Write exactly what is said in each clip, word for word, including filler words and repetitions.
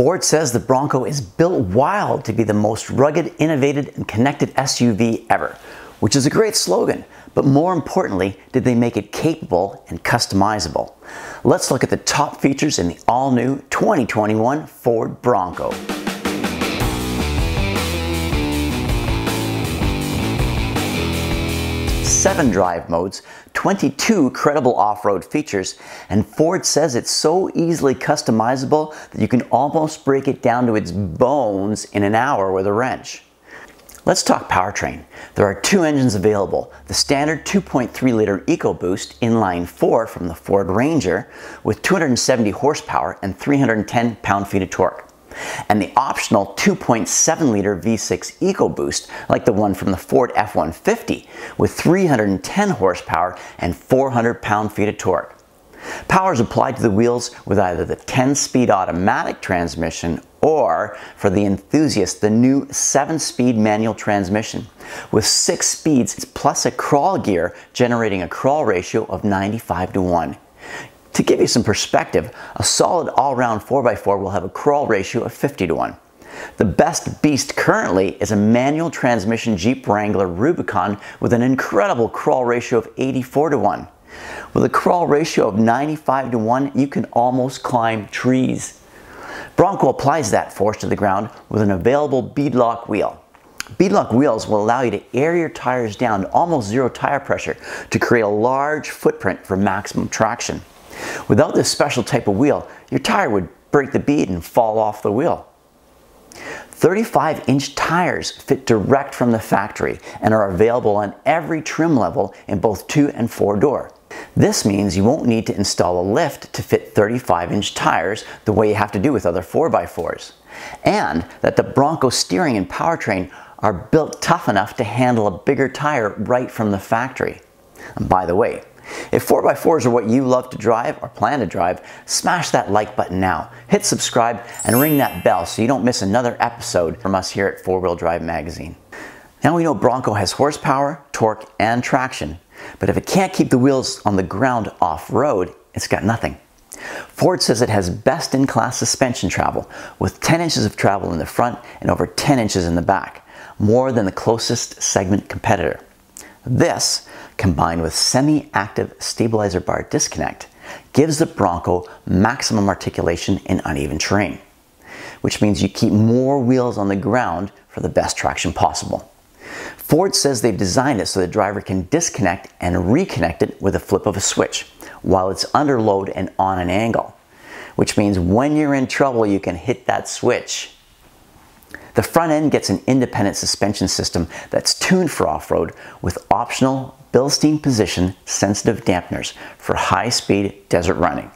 Ford says the Bronco is built wild to be the most rugged, innovative, and connected S U V ever, which is a great slogan, but more importantly, did they make it capable and customizable? Let's look at the top features in the all-new twenty twenty-one Ford Bronco. Seven drive modes, twenty-two credible off-road features, and Ford says it's so easily customizable that you can almost break it down to its bones in an hour with a wrench. Let's talk powertrain. There are two engines available, the standard two point three liter EcoBoost inline four from the Ford Ranger with two hundred seventy horsepower and three hundred ten pound-feet of torque, and the optional two point seven liter V six EcoBoost, like the one from the Ford F one fifty, with three hundred ten horsepower and four hundred pound-feet of torque. Power is applied to the wheels with either the ten speed automatic transmission or, for the enthusiast, the new seven speed manual transmission, with six speeds plus a crawl gear generating a crawl ratio of ninety-five to one. To give you some perspective, a solid all-round four by four will have a crawl ratio of fifty to one. The best beast currently is a manual transmission Jeep Wrangler Rubicon with an incredible crawl ratio of eighty-four to one. With a crawl ratio of ninety-five to one, you can almost climb trees. Bronco applies that force to the ground with an available beadlock wheel. Beadlock wheels will allow you to air your tires down to almost zero tire pressure to create a large footprint for maximum traction. Without this special type of wheel, your tire would break the bead and fall off the wheel. thirty-five inch tires fit direct from the factory and are available on every trim level in both two and four door. This means you won't need to install a lift to fit thirty-five inch tires the way you have to do with other four by fours. And that the Bronco steering and powertrain are built tough enough to handle a bigger tire right from the factory. And by the way, if four by fours are what you love to drive or plan to drive, smash that like button now, hit subscribe, and ring that bell so you don't miss another episode from us here at four wheel Drive Magazine. Now we know Bronco has horsepower, torque, and traction, but if it can't keep the wheels on the ground off-road, it's got nothing. Ford says it has best-in-class suspension travel, with ten inches of travel in the front and over ten inches in the back, more than the closest segment competitor. This, combined with semi-active stabilizer bar disconnect, gives the Bronco maximum articulation in uneven terrain, which means you keep more wheels on the ground for the best traction possible. Ford says they've designed it so the driver can disconnect and reconnect it with a flip of a switch while it's under load and on an angle, which means when you're in trouble you can hit that switch. The front end gets an independent suspension system that's tuned for off-road with optional Bilstein position sensitive dampeners for high-speed desert running.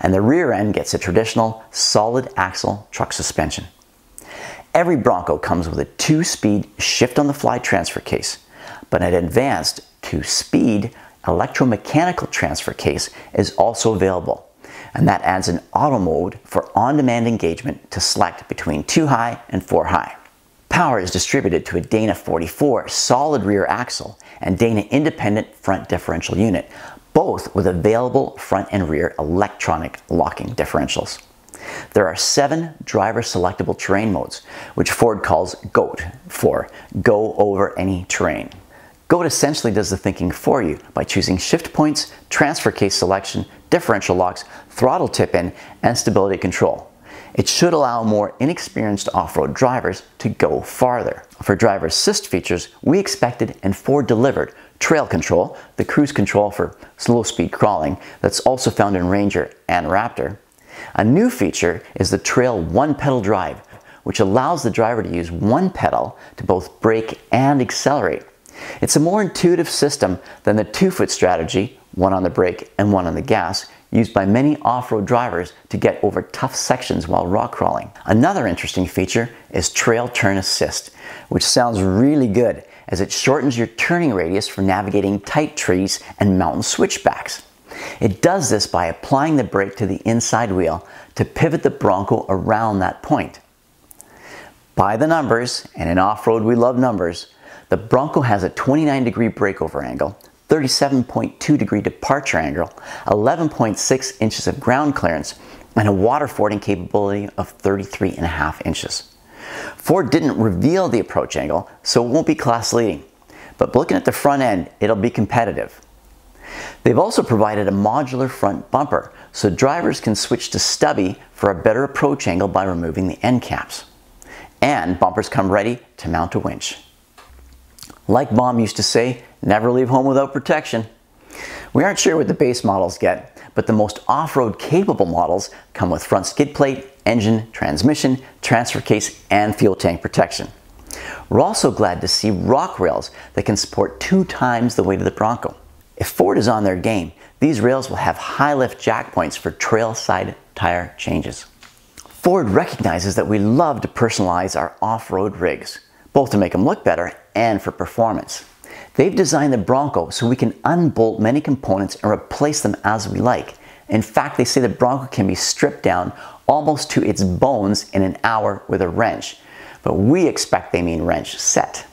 And the rear end gets a traditional solid axle truck suspension. Every Bronco comes with a two speed shift-on-the-fly transfer case, but an advanced two speed electromechanical transfer case is also available. And that adds an auto mode for on-demand engagement to select between two high and four high. Power is distributed to a Dana forty-four solid rear axle and Dana independent front differential unit, both with available front and rear electronic locking differentials. There are seven driver selectable terrain modes, which Ford calls GOAT for Go Over Any Terrain. GOAT essentially does the thinking for you by choosing shift points, transfer case selection, differential locks, throttle tip-in, and stability control. It should allow more inexperienced off-road drivers to go farther. For driver assist features, we expected and Ford delivered trail control, the cruise control for slow-speed crawling that's also found in Ranger and Raptor. A new feature is the trail one-pedal drive, which allows the driver to use one pedal to both brake and accelerate. It's a more intuitive system than the two-foot strategy, one on the brake and one on the gas, used by many off-road drivers to get over tough sections while rock crawling. Another interesting feature is Trail Turn Assist, which sounds really good as it shortens your turning radius for navigating tight trees and mountain switchbacks. It does this by applying the brake to the inside wheel to pivot the Bronco around that point. By the numbers, and in off-road we love numbers, the Bronco has a twenty-nine degree breakover angle, thirty-seven point two degree departure angle, eleven point six inches of ground clearance, and a water fording capability of thirty-three point five inches. Ford didn't reveal the approach angle, so it won't be class leading, but looking at the front end, it'll be competitive. They've also provided a modular front bumper, so drivers can switch to stubby for a better approach angle by removing the end caps. And bumpers come ready to mount a winch. Like Mom used to say, never leave home without protection. We aren't sure what the base models get, but the most off-road capable models come with front skid plate, engine, transmission, transfer case, and fuel tank protection. We're also glad to see rock rails that can support two times the weight of the Bronco. If Ford is on their game, these rails will have high lift jack points for trail side tire changes. Ford recognizes that we love to personalize our off-road rigs, both to make them look better and for performance. They've designed the Bronco so we can unbolt many components and replace them as we like. In fact, they say the Bronco can be stripped down almost to its bones in an hour with a wrench, but we expect they mean wrench set.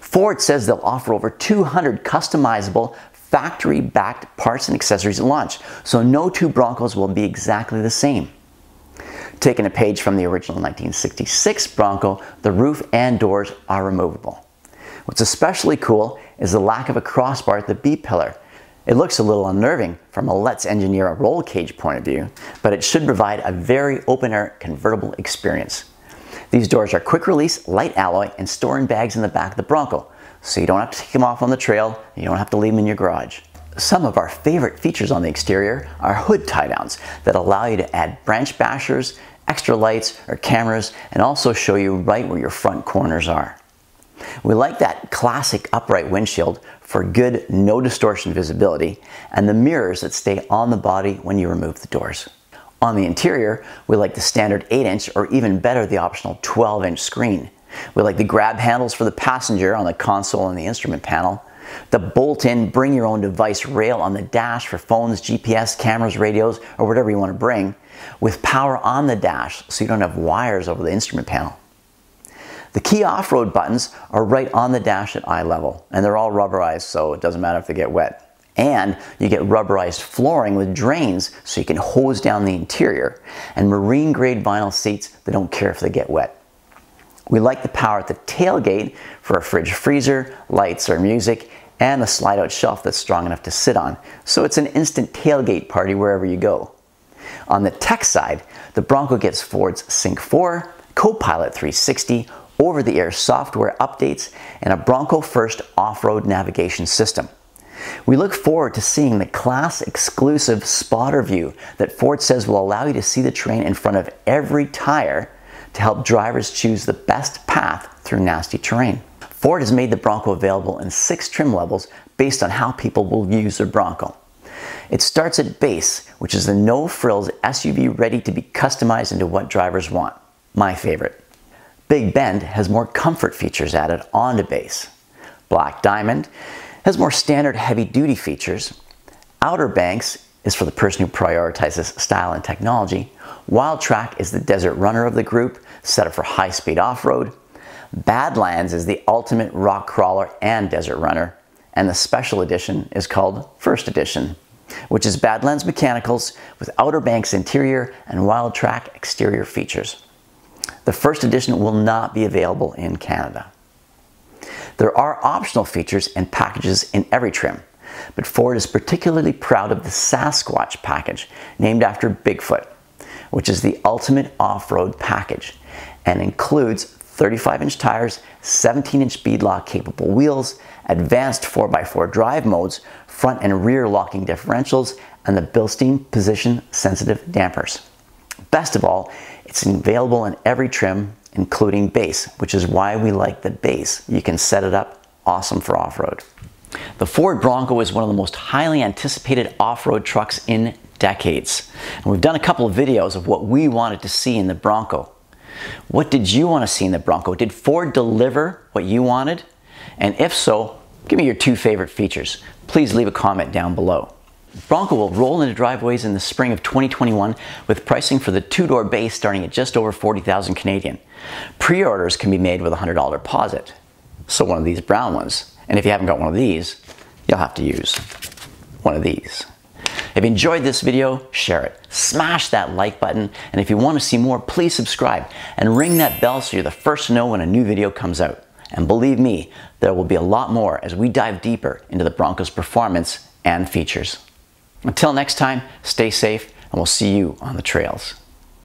Ford says they'll offer over two hundred customizable, factory-backed parts and accessories at launch, so no two Broncos will be exactly the same. Taking a page from the original nineteen sixty-six Bronco, the roof and doors are removable. What's especially cool is the lack of a crossbar at the B-pillar. It looks a little unnerving from a let's engineer a roll cage point of view, but it should provide a very open-air convertible experience. These doors are quick release, light alloy, and store in bags in the back of the Bronco, so you don't have to take them off on the trail, and you don't have to leave them in your garage. Some of our favorite features on the exterior are hood tie-downs that allow you to add branch bashers, extra lights, or cameras, and also show you right where your front corners are. We like that classic upright windshield for good, no distortion visibility, and the mirrors that stay on the body when you remove the doors. On the interior, we like the standard eight inch or even better, the optional twelve inch screen. We like the grab handles for the passenger on the console and the instrument panel, the bolt-in bring your own device rail on the dash for phones, G P S, cameras, radios, or whatever you want to bring, with power on the dash so you don't have wires over the instrument panel. The key off-road buttons are right on the dash at eye level, and they're all rubberized, so it doesn't matter if they get wet. And you get rubberized flooring with drains so you can hose down the interior, and marine grade vinyl seats that don't care if they get wet. We like the power at the tailgate for a fridge freezer, lights or music, and the slide out shelf that's strong enough to sit on, so it's an instant tailgate party wherever you go. On the tech side, the Bronco gets Ford's sync four, Co-Pilot three sixty, over-the-air software updates, and a Bronco-first off-road navigation system. We look forward to seeing the class-exclusive spotter view that Ford says will allow you to see the terrain in front of every tire to help drivers choose the best path through nasty terrain. Ford has made the Bronco available in six trim levels based on how people will use their Bronco. It starts at base, which is the no-frills S U V ready to be customized into what drivers want. My favorite. Big Bend has more comfort features added onto base. Black Diamond has more standard heavy-duty features. Outer Banks is for the person who prioritizes style and technology. Wild Track is the desert runner of the group, set up for high-speed off-road. Badlands is the ultimate rock crawler and desert runner. And the special edition is called First Edition, which is Badlands mechanicals with Outer Banks interior and Wild Track exterior features. The First Edition will not be available in Canada. There are optional features and packages in every trim, but Ford is particularly proud of the Sasquatch package, named after Bigfoot, which is the ultimate off-road package and includes thirty-five inch tires, seventeen inch beadlock-capable wheels, advanced four by four drive modes, front and rear locking differentials, and the Bilstein position-sensitive dampers. Best of all, it's available in every trim, including base, which is why we like the base. You can set it up awesome for off-road. The Ford Bronco is one of the most highly anticipated off-road trucks in decades. And we've done a couple of videos of what we wanted to see in the Bronco. What did you want to see in the Bronco? Did Ford deliver what you wanted? And if so, give me your two favorite features. Please leave a comment down below. Bronco will roll into driveways in the spring of twenty twenty-one with pricing for the two-door base starting at just over forty thousand Canadian. Pre-orders can be made with a one hundred dollar deposit. So one of these brown ones. And if you haven't got one of these, you'll have to use one of these. If you enjoyed this video, share it. Smash that like button, and if you want to see more, please subscribe and ring that bell so you're the first to know when a new video comes out. And believe me, there will be a lot more as we dive deeper into the Bronco's performance and features. Until next time, stay safe, and we'll see you on the trails.